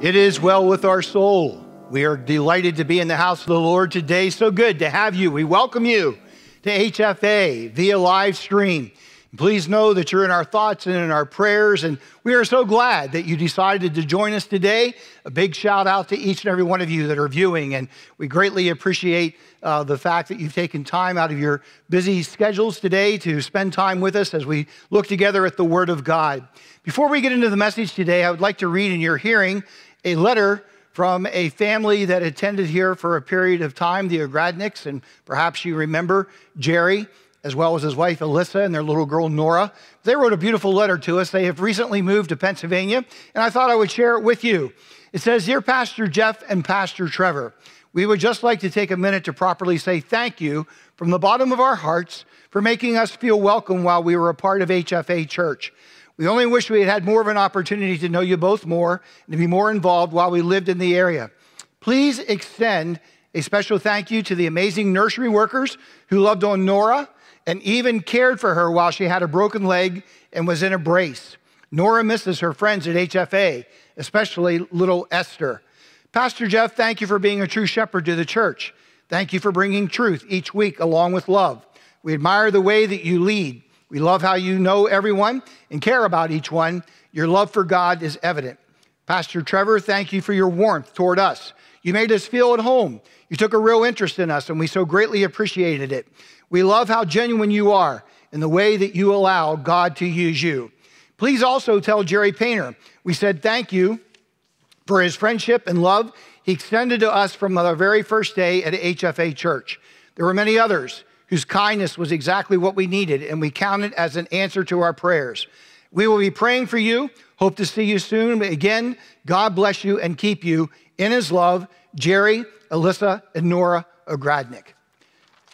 It is well with our soul. We are delighted to be in the house of the Lord today. So good to have you. We welcome you to HFA via live stream. Please know that you're in our thoughts and in our prayers, and we are so glad that you decided to join us today. A big shout out to each and every one of you that are viewing, and we greatly appreciate the fact that you've taken time out of your busy schedules today to spend time with us as we look together at the Word of God. Before we get into the message today, I would like to read in your hearing a letter from a family that attended here for a period of time, the Ogradniks, and perhaps you remember Jerry, as well as his wife, Alyssa, and their little girl, Nora. They wrote a beautiful letter to us. They have recently moved to Pennsylvania, and I thought I would share it with you. It says, "Dear Pastor Jeff and Pastor Trevor, we would just like to take a minute to properly say thank you from the bottom of our hearts for making us feel welcome while we were a part of HFA Church. We only wish we had had more of an opportunity to know you both more and to be more involved while we lived in the area. Please extend a special thank you to the amazing nursery workers who loved on Nora and even cared for her while she had a broken leg and was in a brace. Nora misses her friends at HFA, especially little Esther. Pastor Jeff, thank you for being a true shepherd to the church. Thank you for bringing truth each week along with love. We admire the way that you lead. We love how you know everyone and care about each one. Your love for God is evident. Pastor Trevor, thank you for your warmth toward us. You made us feel at home. You took a real interest in us, and we so greatly appreciated it. We love how genuine you are and the way that you allow God to use you. Please also tell Jerry Painter we said thank you for his friendship and love he extended to us from the very first day at HFA Church. There were many others whose kindness was exactly what we needed, and we count it as an answer to our prayers. We will be praying for you. Hope to see you soon. Again, God bless you and keep you. In his love, Jerry, Alyssa, and Nora Ogradnik."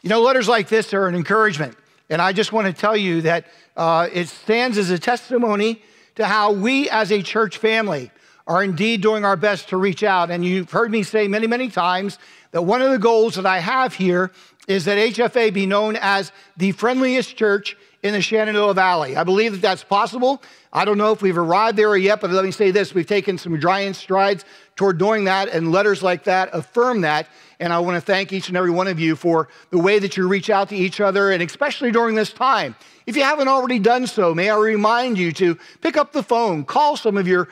You know, letters like this are an encouragement. And I just want to tell you that it stands as a testimony to how we as a church family are indeed doing our best to reach out. And you've heard me say many, many times that one of the goals that I have here is that HFA be known as the friendliest church in the Shenandoah Valley. I believe that that's possible. I don't know if we've arrived there yet, but let me say this. We've taken some giant strides toward doing that, and letters like that affirm that. And I want to thank each and every one of you for the way that you reach out to each other, and especially during this time. If you haven't already done so, may I remind you to pick up the phone, call some of your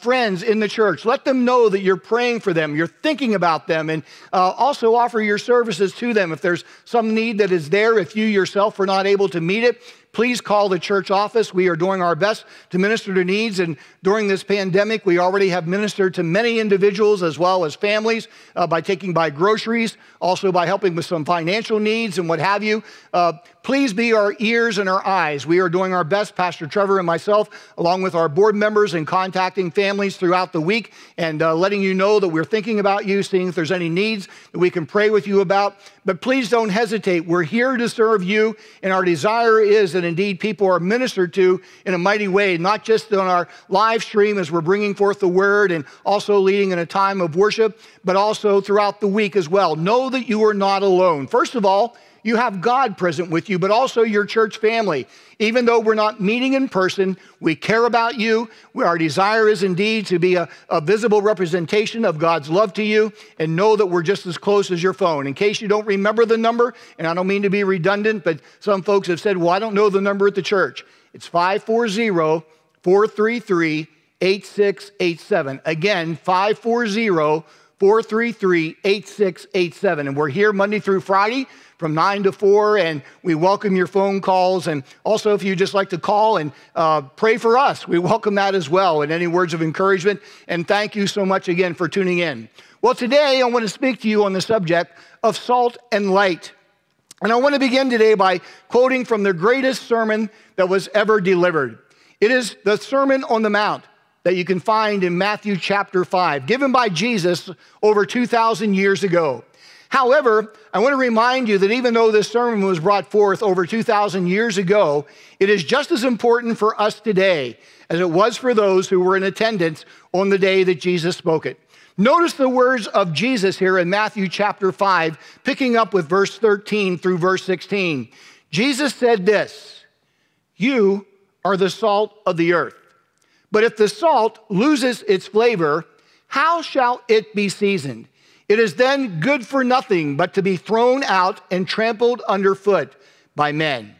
friends in the church. Let them know that you're praying for them, you're thinking about them, and also offer your services to them. If there's some need that is there, if you yourself are not able to meet it, please call the church office. We are doing our best to minister to needs, and during this pandemic, we already have ministered to many individuals as well as families by taking by groceries, also by helping with some financial needs and what have you. Please be our ears and our eyes. We are doing our best, Pastor Trevor and myself, along with our board members, in contacting families throughout the week and letting you know that we're thinking about you, seeing if there's any needs that we can pray with you about. But please don't hesitate. We're here to serve you, and our desire is that indeed people are ministered to in a mighty way, not just on our live stream as we're bringing forth the word and also leading in a time of worship, but also throughout the week as well. Know that you are not alone. First of all, you have God present with you, but also your church family. Even though we're not meeting in person, we care about you. Our desire is indeed to be a visible representation of God's love to you, and know that we're just as close as your phone. In case you don't remember the number, and I don't mean to be redundant, but some folks have said, well, I don't know the number at the church. It's 540-433-8687. Again, 540-433-8687. And we're here Monday through Friday from 9 to 4, and we welcome your phone calls. And also, if you just like to call and pray for us, we welcome that as well, and any words of encouragement. And thank you so much again for tuning in. Well, today I want to speak to you on the subject of salt and light. And I want to begin today by quoting from the greatest sermon that was ever delivered. It is the Sermon on the Mount that you can find in Matthew chapter 5, given by Jesus over 2,000 years ago. However, I want to remind you that even though this sermon was brought forth over 2,000 years ago, it is just as important for us today as it was for those who were in attendance on the day that Jesus spoke it. Notice the words of Jesus here in Matthew chapter 5, picking up with verse 13 through verse 16. Jesus said this, "You are the salt of the earth. But if the salt loses its flavor, How shall it be seasoned? It is then good for nothing but to be thrown out and trampled underfoot by men.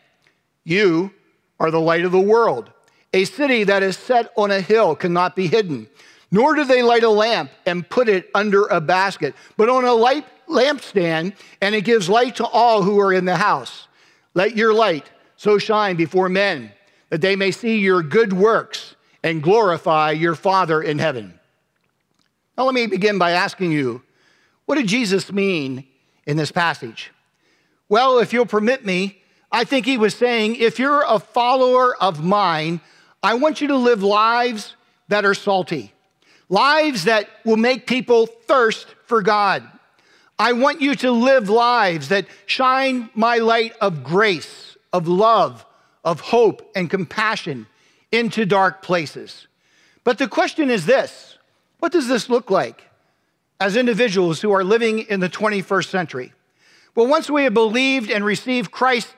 You are the light of the world. A city that is set on a hill cannot be hidden, nor do they light a lamp and put it under a basket, but on a light lampstand, and it gives light to all who are in the house. Let your light so shine before men, that they may see your good works and glorify your Father in heaven. Now let me begin by asking you, what did Jesus mean in this passage? Well, if you'll permit me, I think he was saying, if you're a follower of mine, I want you to live lives that are salty, lives that will make people thirst for God. I want you to live lives that shine my light of grace, of love, of hope and compassion into dark places. But the question is this, what does this look like as individuals who are living in the 21st century? Well, once we have believed and received Christ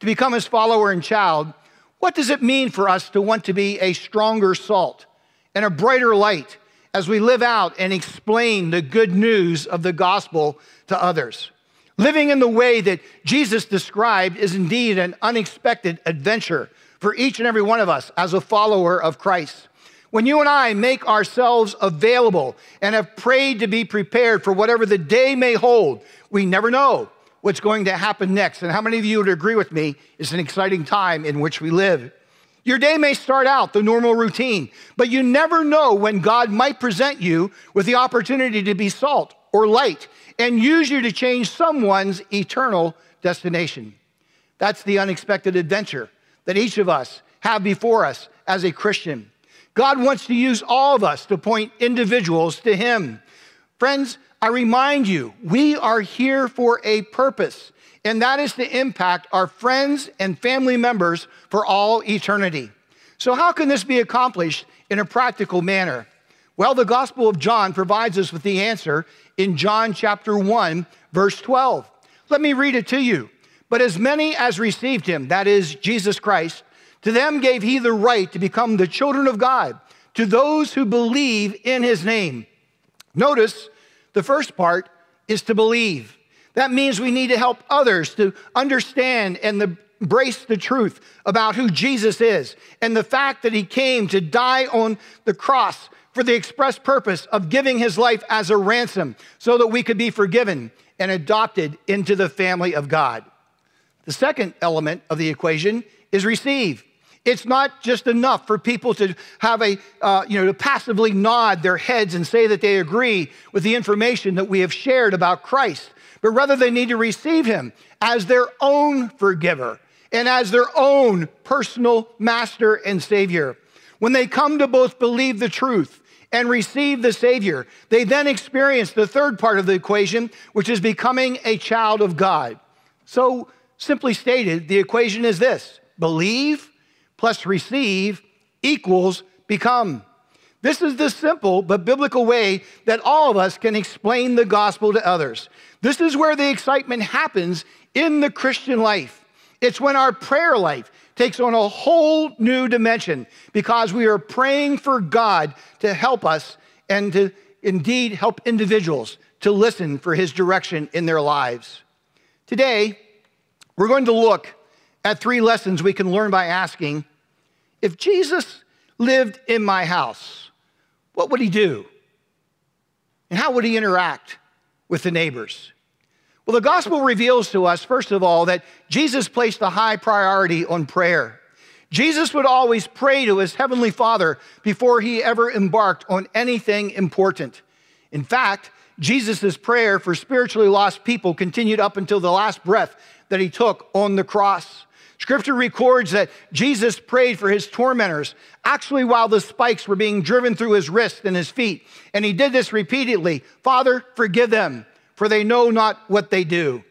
to become his follower and child, what does it mean for us to want to be a stronger salt and a brighter light as we live out and explain the good news of the gospel to others? Living in the way that Jesus described is indeed an unexpected adventure for each and every one of us as a follower of Christ. When you and I make ourselves available and have prayed to be prepared for whatever the day may hold, we never know what's going to happen next. And how many of you would agree with me, it's an exciting time in which we live. Your day may start out the normal routine, but you never know when God might present you with the opportunity to be salt or light and use you to change someone's eternal destination. That's the unexpected adventure that each of us have before us as a Christian. God wants to use all of us to point individuals to him. Friends, I remind you, we are here for a purpose, and that is to impact our friends and family members for all eternity. So how can this be accomplished in a practical manner? Well, the Gospel of John provides us with the answer in John chapter 1, verse 12. Let me read it to you. But as many as received him, that is Jesus Christ, to them gave he the right to become the children of God, to those who believe in his name. Notice the first part is to believe. That means we need to help others to understand and embrace the truth about who Jesus is and the fact that he came to die on the cross for the express purpose of giving his life as a ransom so that we could be forgiven and adopted into the family of God. The second element of the equation is receive. It's not just enough for people to have a, to passively nod their heads and say that they agree with the information that we have shared about Christ, but rather they need to receive him as their own forgiver and as their own personal master and savior. When they come to both believe the truth and receive the Savior, they then experience the third part of the equation, which is becoming a child of God. So simply stated, the equation is this: believe plus receive equals become. This is the simple but biblical way that all of us can explain the gospel to others. This is where the excitement happens in the Christian life. It's when our prayer life takes on a whole new dimension because we are praying for God to help us and to indeed help individuals to listen for his direction in their lives. Today, we're going to look at three lessons we can learn by asking, if Jesus lived in my house, what would he do? And how would he interact with the neighbors? Well, the gospel reveals to us, first of all, that Jesus placed a high priority on prayer. Jesus would always pray to his heavenly Father before he ever embarked on anything important. In fact, Jesus' prayer for spiritually lost people continued up until the last breath that he took on the cross. Scripture records that Jesus prayed for his tormentors, actually while the spikes were being driven through his wrists and his feet. And he did this repeatedly, "Father, forgive them, for they know not what they do."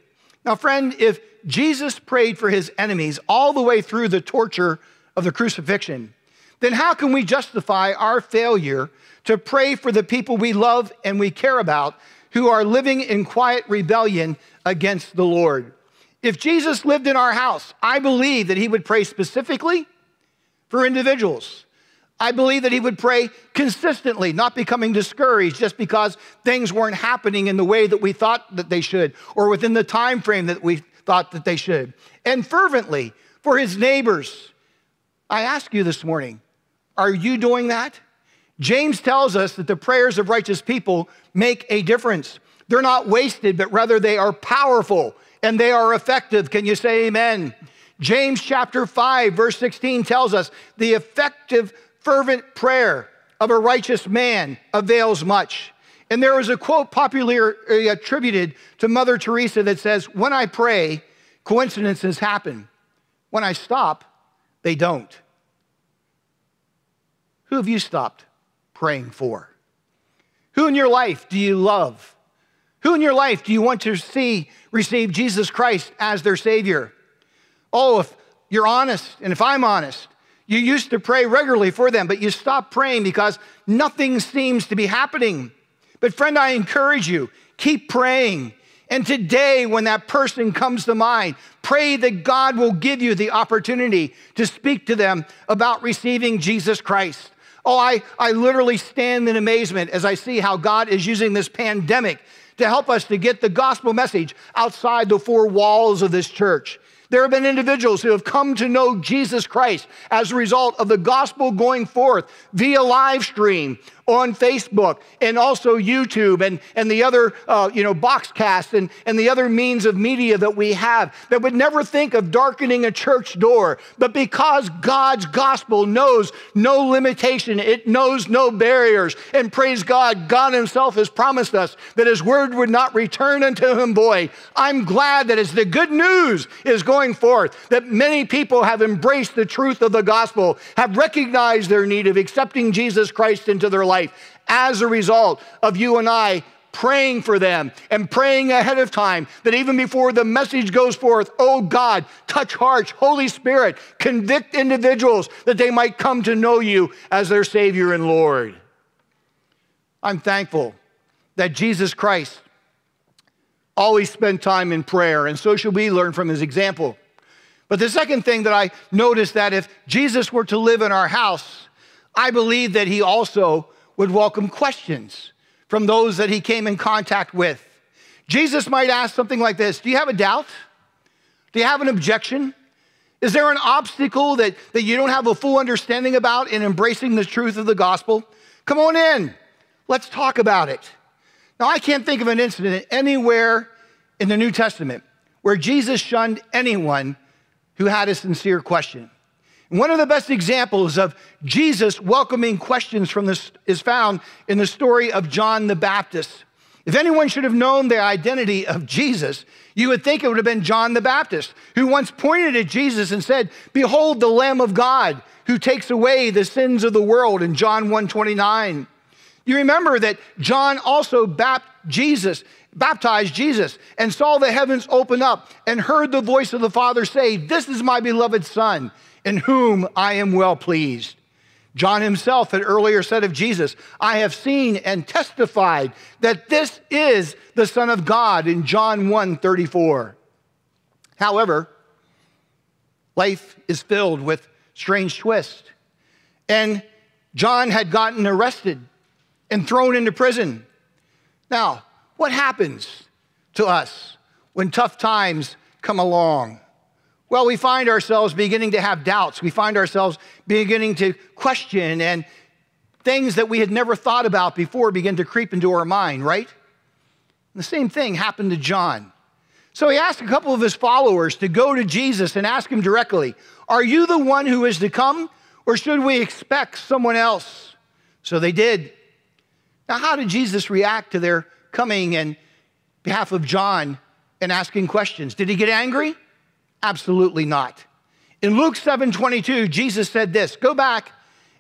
Now, friend, if Jesus prayed for his enemies all the way through the torture of the crucifixion, then how can we justify our failure to pray for the people we love and we care about who are living in quiet rebellion against the Lord? If Jesus lived in our house, I believe that he would pray specifically for individuals. I believe that he would pray consistently, not becoming discouraged just because things weren't happening in the way that we thought that they should or within the time frame that we thought that they should. And fervently for his neighbors. I ask you this morning, are you doing that? James tells us that the prayers of righteous people make a difference. They're not wasted, but rather they are powerful and they are effective. Can you say amen? James chapter 5, verse 16 tells us the effective fervent prayer of a righteous man avails much. And there is a quote popularly attributed to Mother Teresa that says, when I pray, coincidences happen. When I stop, they don't. Who have you stopped praying for? Who in your life do you love? Who in your life do you want to see receive Jesus Christ as their Savior? Oh, if you're honest, and if I'm honest, you used to pray regularly for them, but you stopped praying because nothing seems to be happening. But friend, I encourage you, keep praying. And today, when that person comes to mind, pray that God will give you the opportunity to speak to them about receiving Jesus Christ. Oh, I literally stand in amazement as I see how God is using this pandemic to help us to get the gospel message outside the four walls of this church. There have been individuals who have come to know Jesus Christ as a result of the gospel going forth via live stream on Facebook and also YouTube and the other box casts and the other means of media that we have that would never think of darkening a church door. But because God's gospel knows no limitation, it knows no barriers. And praise God, God himself has promised us that his word would not return unto him void. I'm glad that as the good news is going forth, that many people have embraced the truth of the gospel, have recognized their need of accepting Jesus Christ into their life. As a result of you and I praying for them and praying ahead of time that even before the message goes forth, oh God, touch hearts, Holy Spirit, convict individuals that they might come to know you as their Savior and Lord. I'm thankful that Jesus Christ always spent time in prayer, and so should we learn from his example. But the second thing that I noticed that if Jesus were to live in our house, I believe that he also would welcome questions from those that he came in contact with. Jesus might ask something like this: do you have a doubt? Do you have an objection? Is there an obstacle that you don't have a full understanding about in embracing the truth of the gospel? Come on in, let's talk about it. Now, I can't think of an incident anywhere in the New Testament where Jesus shunned anyone who had a sincere question. One of the best examples of Jesus welcoming questions from this is found in the story of John the Baptist. If anyone should have known the identity of Jesus, you would think it would have been John the Baptist, who once pointed at Jesus and said, "Behold the Lamb of God who takes away the sins of the world," in John 1:29. You remember that John also baptized Jesus and saw the heavens open up and heard the voice of the Father say, "This is my beloved Son, in whom I am well pleased." John himself had earlier said of Jesus, "I have seen and testified that this is the Son of God," in John 1:34. However, life is filled with strange twists. And John had gotten arrested and thrown into prison. Now, what happens to us when tough times come along? Well, we find ourselves beginning to have doubts. We find ourselves beginning to question, and things that we had never thought about before begin to creep into our mind, right? And the same thing happened to John. So he asked a couple of his followers to go to Jesus and ask him directly, "Are you the one who is to come, or should we expect someone else?" So they did. Now, how did Jesus react to their coming in behalf of John and asking questions? Did he get angry? Absolutely not. In Luke 7:22, Jesus said this: "Go back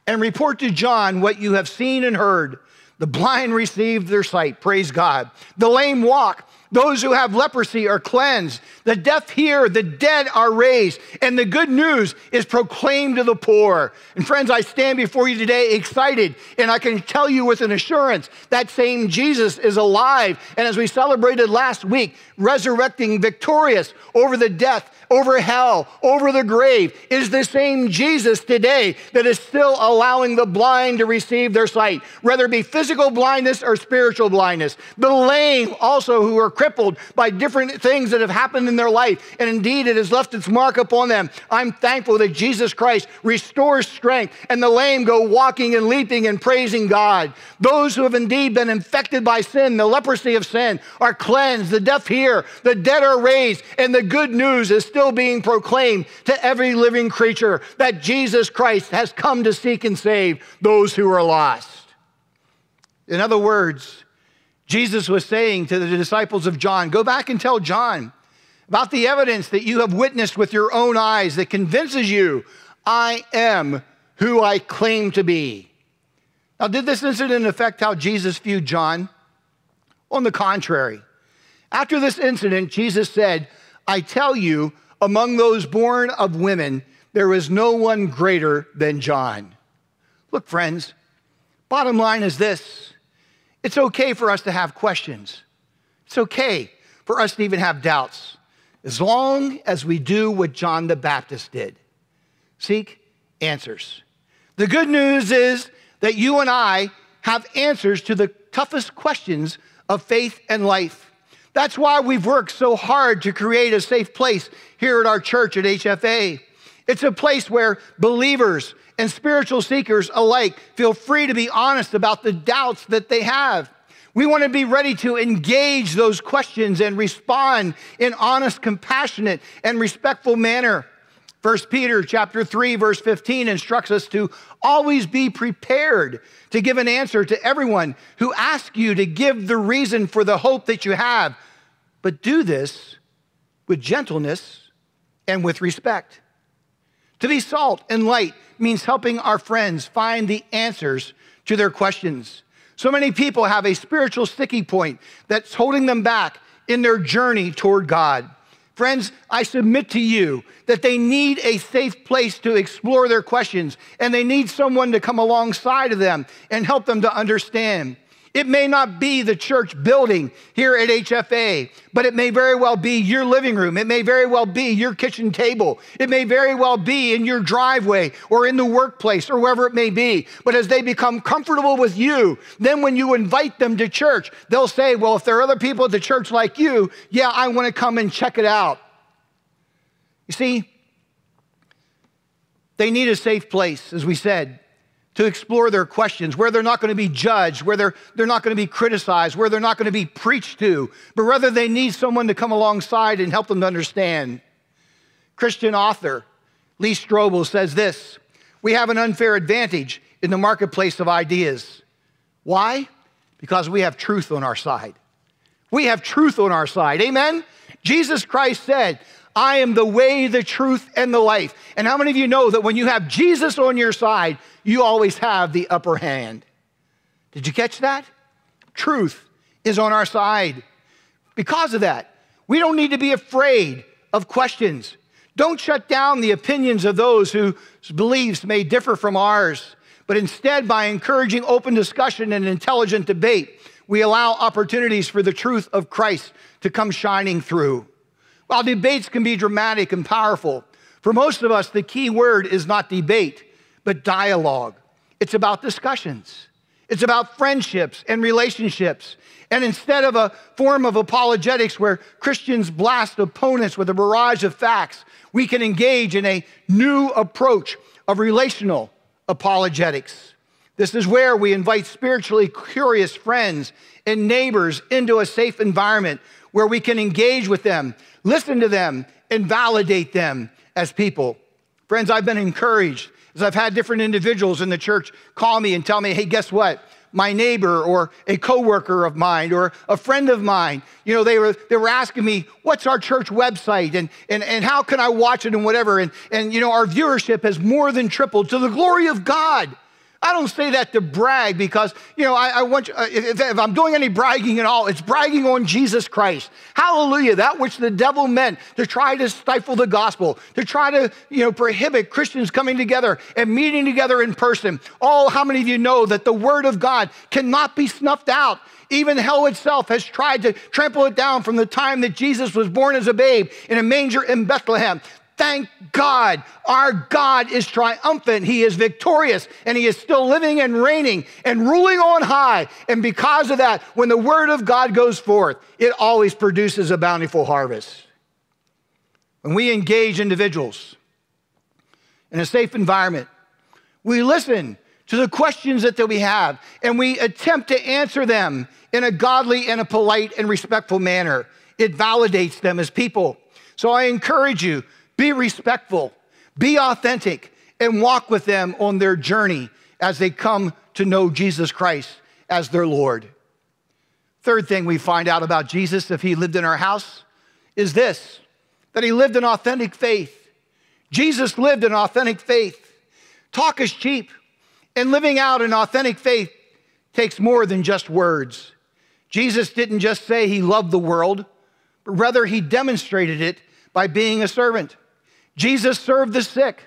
and report to John what you have seen and heard. The blind receive their sight," praise God. "The lame walk, Those who have leprosy are cleansed. The deaf hear, the dead are raised, and the good news is proclaimed to the poor. And friends, I stand before you today excited, and I can tell you with an assurance that same Jesus is alive. And as we celebrated last week, resurrecting victorious over the death, over hell, over the grave, is the same Jesus today that is still allowing the blind to receive their sight, whether it be physical blindness or spiritual blindness. The lame also who are crippled by different things that have happened in their life, and indeed it has left its mark upon them. I'm thankful that Jesus Christ restores strength, and the lame go walking and leaping and praising God. Those who have indeed been infected by sin, the leprosy of sin, are cleansed. The deaf hear, the dead are raised, and the good news is still being proclaimed to every living creature that Jesus Christ has come to seek and save those who are lost. In other words, Jesus was saying to the disciples of John, go back and tell John about the evidence that you have witnessed with your own eyes that convinces you, I am who I claim to be. Now, did this incident affect how Jesus viewed John? On the contrary. After this incident, Jesus said, I tell you, among those born of women, there is no one greater than John. Look, friends, bottom line is this. It's okay for us to have questions. It's okay for us to even have doubts, as long as we do what John the Baptist did. Seek answers. The good news is that you and I have answers to the toughest questions of faith and life. That's why we've worked so hard to create a safe place here at our church at HFA. It's a place where believers and spiritual seekers alike feel free to be honest about the doubts that they have. We want to be ready to engage those questions and respond in honest, compassionate, and respectful manner. 1 Peter chapter 3, verse 15 instructs us to always be prepared to give an answer to everyone who asks you to give the reason for the hope that you have, but do this with gentleness and with respect. To be salt and light means helping our friends find the answers to their questions. So many people have a spiritual sticking point that's holding them back in their journey toward God. Friends, I submit to you that they need a safe place to explore their questions, and they need someone to come alongside of them and help them to understand. It may not be the church building here at HFA, but it may very well be your living room. It may very well be your kitchen table. It may very well be in your driveway or in the workplace or wherever it may be. But as they become comfortable with you, then when you invite them to church, they'll say, well, if there are other people at the church like you, yeah, I want to come and check it out. You see, they need a safe place, as we said, to explore their questions, where they're not going to be judged, where they're not going to be criticized, where they're not going to be preached to, but rather they need someone to come alongside and help them to understand. Christian author Lee Strobel says this, we have an unfair advantage in the marketplace of ideas. Why? Because we have truth on our side. We have truth on our side, amen? Jesus Christ said, I am the way, the truth, and the life. And how many of you know that when you have Jesus on your side, you always have the upper hand? Did you catch that? Truth is on our side. Because of that, we don't need to be afraid of questions. Don't shut down the opinions of those whose beliefs may differ from ours, but instead, by encouraging open discussion and intelligent debate, we allow opportunities for the truth of Christ to come shining through. While debates can be dramatic and powerful, for most of us, the key word is not debate, but dialogue. It's about discussions. It's about friendships and relationships. And instead of a form of apologetics where Christians blast opponents with a barrage of facts, we can engage in a new approach of relational apologetics. This is where we invite spiritually curious friends and neighbors into a safe environment where we can engage with them, listen to them, and validate them as people. Friends, I've been encouraged as I've had different individuals in the church call me and tell me, hey, guess what? My neighbor or a coworker of mine or a friend of mine, you know, they were asking me, what's our church website and how can I watch it and whatever? And you know, our viewership has more than tripled to the glory of God. I don't say that to brag because, I want you, if I'm doing any bragging at all, it's bragging on Jesus Christ. Hallelujah, that which the devil meant to try to stifle the gospel, to try to, prohibit Christians coming together and meeting together in person. Oh, how many of you know that the word of God cannot be snuffed out? Even hell itself has tried to trample it down from the time that Jesus was born as a babe in a manger in Bethlehem. Thank God, our God is triumphant. He is victorious, and he is still living and reigning and ruling on high. And because of that, when the word of God goes forth, it always produces a bountiful harvest. When we engage individuals in a safe environment, we listen to the questions that we have, and we attempt to answer them in a godly and a polite and respectful manner. It validates them as people. So I encourage you, be respectful, be authentic, and walk with them on their journey as they come to know Jesus Christ as their Lord. Third thing we find out about Jesus, if he lived in our house, is this, that he lived in authentic faith. Jesus lived in authentic faith. Talk is cheap, and living out an authentic faith takes more than just words. Jesus didn't just say he loved the world, but rather he demonstrated it by being a servant. Jesus served the sick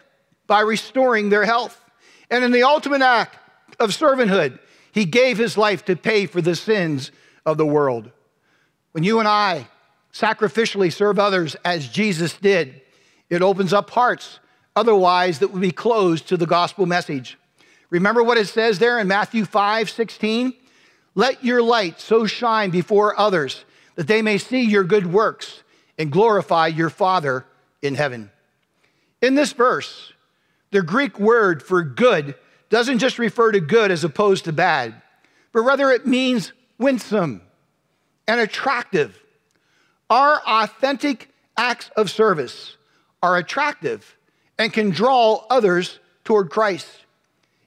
by restoring their health. And in the ultimate act of servanthood, he gave his life to pay for the sins of the world. When you and I sacrificially serve others as Jesus did, it opens up hearts otherwise that would be closed to the gospel message. Remember what it says there in Matthew 5:16? Let your light so shine before others that they may see your good works and glorify your Father in heaven. In this verse, the Greek word for good doesn't just refer to good as opposed to bad, but rather it means winsome and attractive. Our authentic acts of service are attractive and can draw others toward Christ.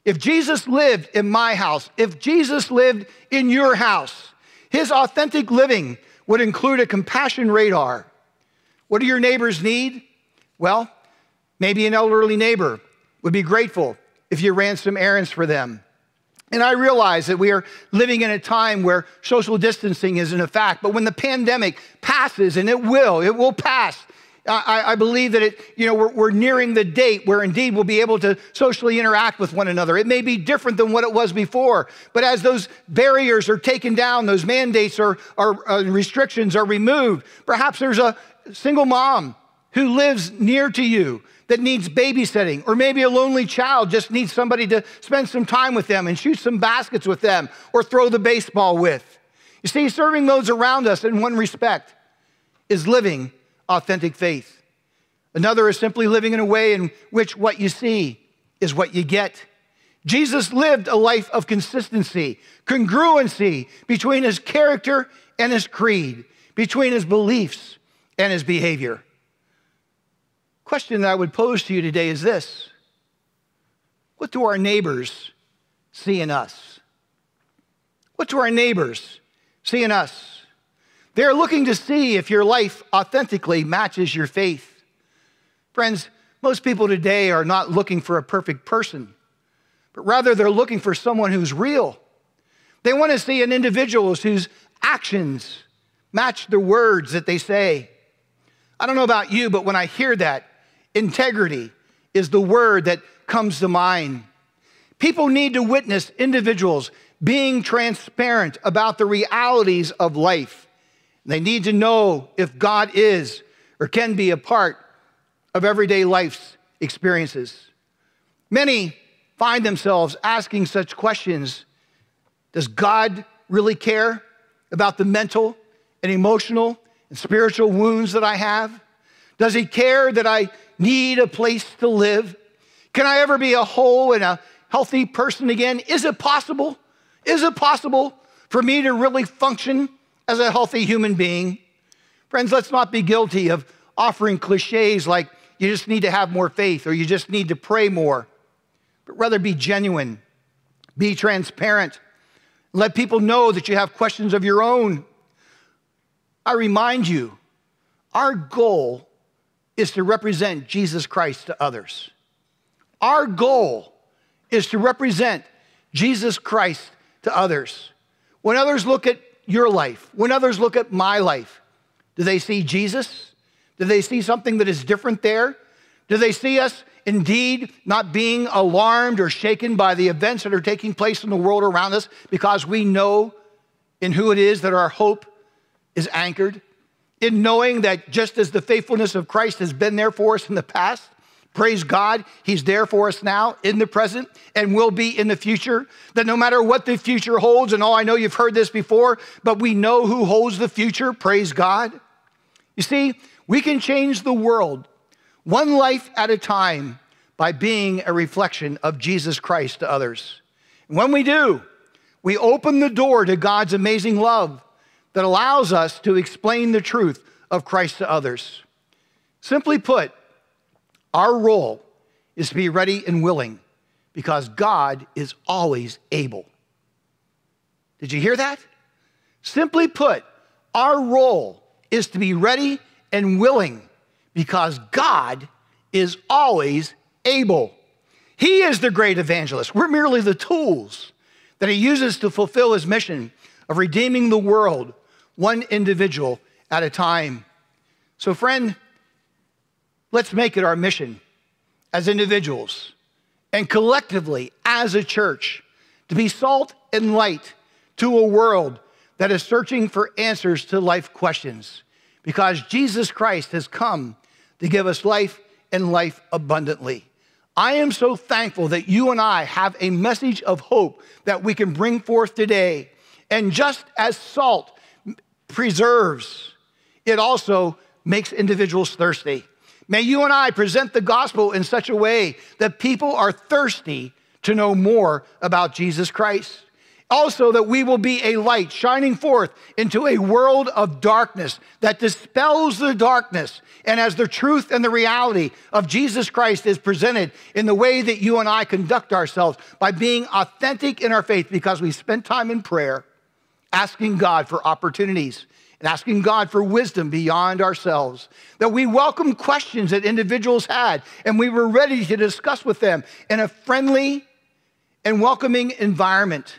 If Jesus lived in my house, if Jesus lived in your house, his authentic living would include a compassion radar. What do your neighbors need? Well, maybe an elderly neighbor would be grateful if you ran some errands for them. And I realize that we are living in a time where social distancing isn't a fact, but when the pandemic passes, and it will pass, I believe that we're nearing the date where indeed we'll be able to socially interact with one another. It may be different than what it was before, but as those barriers are taken down, those mandates or restrictions are removed, perhaps there's a single mom who lives near to you that needs babysitting, or maybe a lonely child just needs somebody to spend some time with them and shoot some baskets with them or throw the baseball with. You see, serving those around us in one respect is living authentic faith. Another is simply living in a way in which what you see is what you get. Jesus lived a life of consistency, congruency between his character and his creed, between his beliefs and his behavior. Question that I would pose to you today is this: what do our neighbors see in us? What do our neighbors see in us? They're looking to see if your life authentically matches your faith. Friends, most people today are not looking for a perfect person, but rather they're looking for someone who's real. They want to see an individual whose actions match the words that they say. I don't know about you, but when I hear that, integrity is the word that comes to mind. People need to witness individuals being transparent about the realities of life. They need to know if God is or can be a part of everyday life's experiences. Many find themselves asking such questions. Does God really care about the mental and emotional and spiritual wounds that I have? Does he care that I need a place to live? Can I ever be a whole and a healthy person again? Is it possible? Is it possible for me to really function as a healthy human being? Friends, let's not be guilty of offering cliches like you just need to have more faith or you just need to pray more, but rather be genuine, be transparent. Let people know that you have questions of your own. I remind you, our goal is to represent Jesus Christ to others. Our goal is to represent Jesus Christ to others? When others look at your life, when others look at my life, do they see Jesus? Do they see something that is different there? Do they see us indeed not being alarmed or shaken by the events that are taking place in the world around us, because we know in who it is that our hope is anchored? In knowing that just as the faithfulness of Christ has been there for us in the past, praise God, he's there for us now in the present and will be in the future. That no matter what the future holds, and all I know you've heard this before, but we know who holds the future, praise God. You see, we can change the world one life at a time by being a reflection of Jesus Christ to others. And when we do, we open the door to God's amazing love that allows us to explain the truth of Christ to others. Simply put, our role is to be ready and willing, because God is always able. Did you hear that? Simply put, our role is to be ready and willing, because God is always able. He is the great evangelist. We're merely the tools that he uses to fulfill his mission of redeeming the world one individual at a time. So friend, let's make it our mission as individuals and collectively as a church to be salt and light to a world that is searching for answers to life questions, because Jesus Christ has come to give us life and life abundantly. I am so thankful that you and I have a message of hope that we can bring forth today. And just as salt preserves, it also makes individuals thirsty. May you and I present the gospel in such a way that people are thirsty to know more about Jesus Christ. Also, that we will be a light shining forth into a world of darkness that dispels the darkness. And as the truth and the reality of Jesus Christ is presented in the way that you and I conduct ourselves by being authentic in our faith, because we spent time in prayer asking God for opportunities and asking God for wisdom beyond ourselves, that we welcome questions that individuals had and we were ready to discuss with them in a friendly and welcoming environment.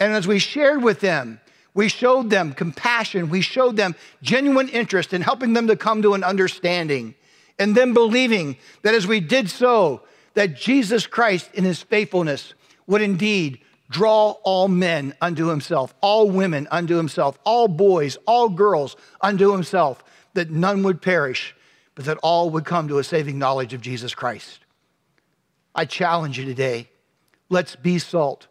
And as we shared with them, we showed them compassion. We showed them genuine interest in helping them to come to an understanding, and then believing that as we did so, that Jesus Christ in his faithfulness would indeed draw all men unto himself, all women unto himself, all boys, all girls unto himself, that none would perish, but that all would come to a saving knowledge of Jesus Christ. I challenge you today, let's be salt,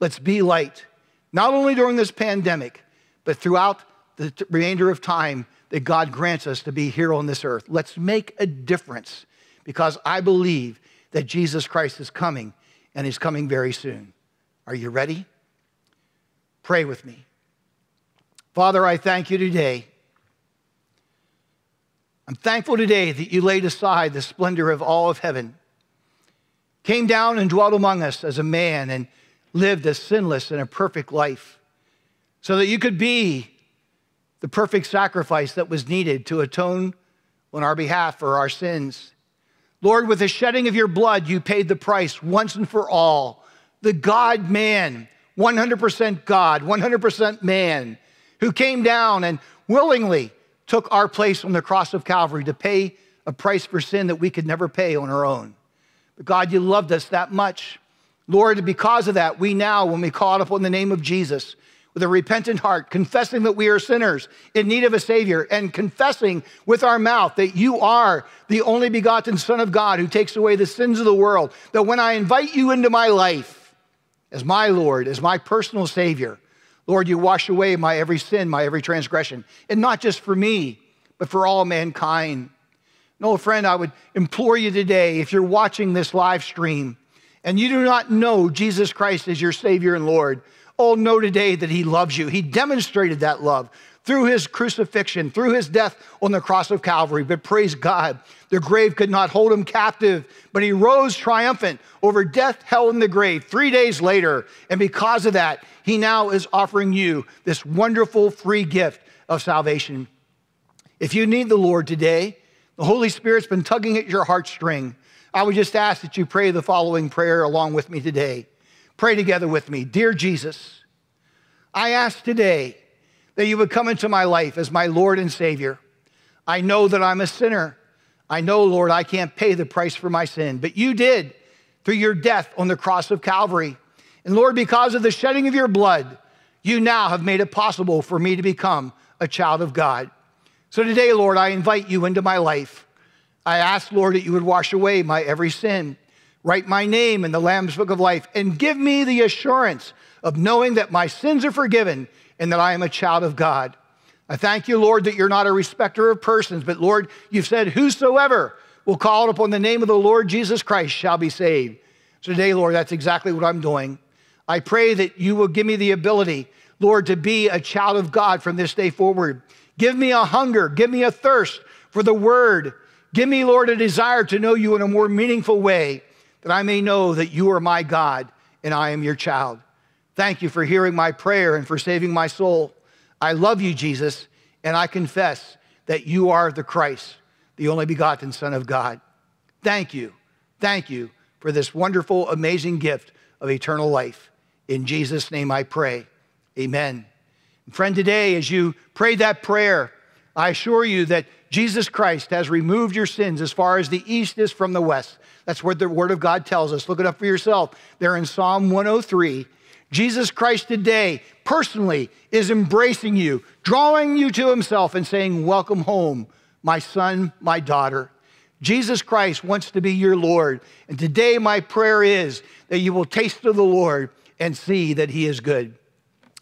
let's be light. Not only during this pandemic, but throughout the remainder of time that God grants us to be here on this earth. Let's make a difference, because I believe that Jesus Christ is coming, and he's coming very soon. Are you ready? Pray with me. Father, I thank you today. I'm thankful today that you laid aside the splendor of all of heaven, came down and dwelt among us as a man, and lived a sinless and a perfect life, so that you could be the perfect sacrifice that was needed to atone on our behalf for our sins. Lord, with the shedding of your blood, you paid the price once and for all. The God-man, 100% God, 100% man, who came down and willingly took our place on the cross of Calvary to pay a price for sin that we could never pay on our own. But God, you loved us that much. Lord, because of that, we now, when we call upon the name of Jesus, with a repentant heart, confessing that we are sinners in need of a Savior, and confessing with our mouth that you are the only begotten Son of God who takes away the sins of the world, that when I invite you into my life as my Lord, as my personal Savior, Lord, you wash away my every sin, my every transgression, and not just for me, but for all mankind. And old friend, I would implore you today, if you're watching this live stream, and you do not know Jesus Christ as your Savior and Lord, oh, know today that he loves you. He demonstrated that love through his crucifixion, through his death on the cross of Calvary. But praise God, the grave could not hold him captive, but he rose triumphant over death, hell, and the grave 3 days later. And because of that, he now is offering you this wonderful free gift of salvation. If you need the Lord today, the Holy Spirit's been tugging at your heartstring. I would just ask that you pray the following prayer along with me today. Pray together with me. Dear Jesus, I ask today that you would come into my life as my Lord and Savior. I know that I'm a sinner. I know, Lord, I can't pay the price for my sin, but you did through your death on the cross of Calvary. And Lord, because of the shedding of your blood, you now have made it possible for me to become a child of God. So today, Lord, I invite you into my life. I ask, Lord, that you would wash away my every sin, write my name in the Lamb's Book of Life, and give me the assurance of knowing that my sins are forgiven and that I am a child of God. I thank you, Lord, that you're not a respecter of persons, but Lord, you've said whosoever will call upon the name of the Lord Jesus Christ shall be saved. So today, Lord, that's exactly what I'm doing. I pray that you will give me the ability, Lord, to be a child of God from this day forward. Give me a hunger, give me a thirst for the word. Give me, Lord, a desire to know you in a more meaningful way, that I may know that you are my God and I am your child. Thank you for hearing my prayer and for saving my soul. I love you, Jesus, and I confess that you are the Christ, the only begotten Son of God. Thank you for this wonderful, amazing gift of eternal life. In Jesus' name I pray, amen. And friend, today as you pray that prayer, I assure you that Jesus Christ has removed your sins as far as the east is from the west. That's what the Word of God tells us. Look it up for yourself. There in Psalm 103, Jesus Christ today personally is embracing you, drawing you to himself and saying, welcome home, my son, my daughter. Jesus Christ wants to be your Lord. And today my prayer is that you will taste of the Lord and see that he is good.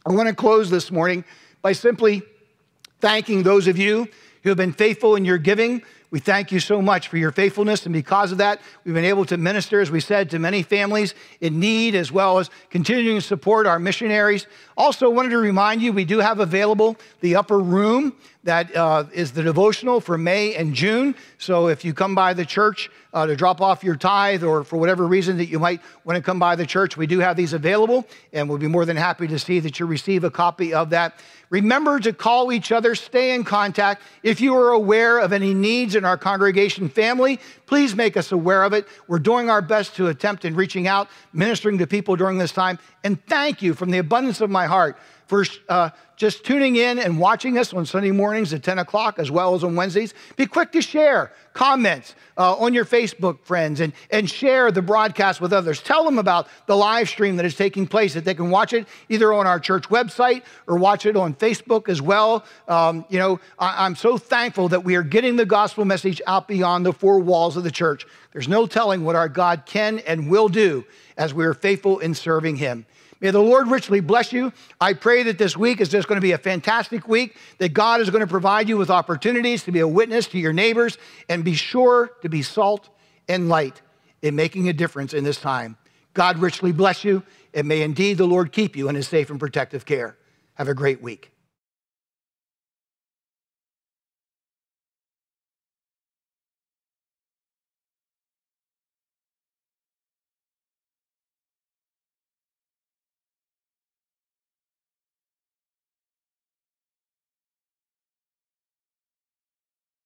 I want to close this morning by simply thanking those of you who have been faithful in your giving. We thank you so much for your faithfulness, and because of that, we've been able to minister, as we said, to many families in need, as well as continuing to support our missionaries. Also wanted to remind you, we do have available the upper room that is the devotional for May and June. So if you come by the church to drop off your tithe, or for whatever reason that you might want to come by the church, we do have these available, and we'll be more than happy to see that you receive a copy of that. Remember to call each other, stay in contact. If you are aware of any needs in our congregation family, please make us aware of it. We're doing our best to attempt in reaching out, ministering to people during this time. And thank you from the abundance of my heart for just tuning in and watching us on Sunday mornings at 10 o'clock, as well as on Wednesdays. Be quick to share comments on your Facebook friends, and share the broadcast with others. Tell them about the live stream that is taking place, that they can watch it either on our church website or watch it on Facebook as well. You know, I'm so thankful that we are getting the gospel message out beyond the four walls of the church. There's no telling what our God can and will do as we are faithful in serving him. May the Lord richly bless you. I pray that this week is just going to be a fantastic week, that God is going to provide you with opportunities to be a witness to your neighbors, and be sure to be salt and light in making a difference in this time. God richly bless you, and may indeed the Lord keep you in his safe and protective care. Have a great week.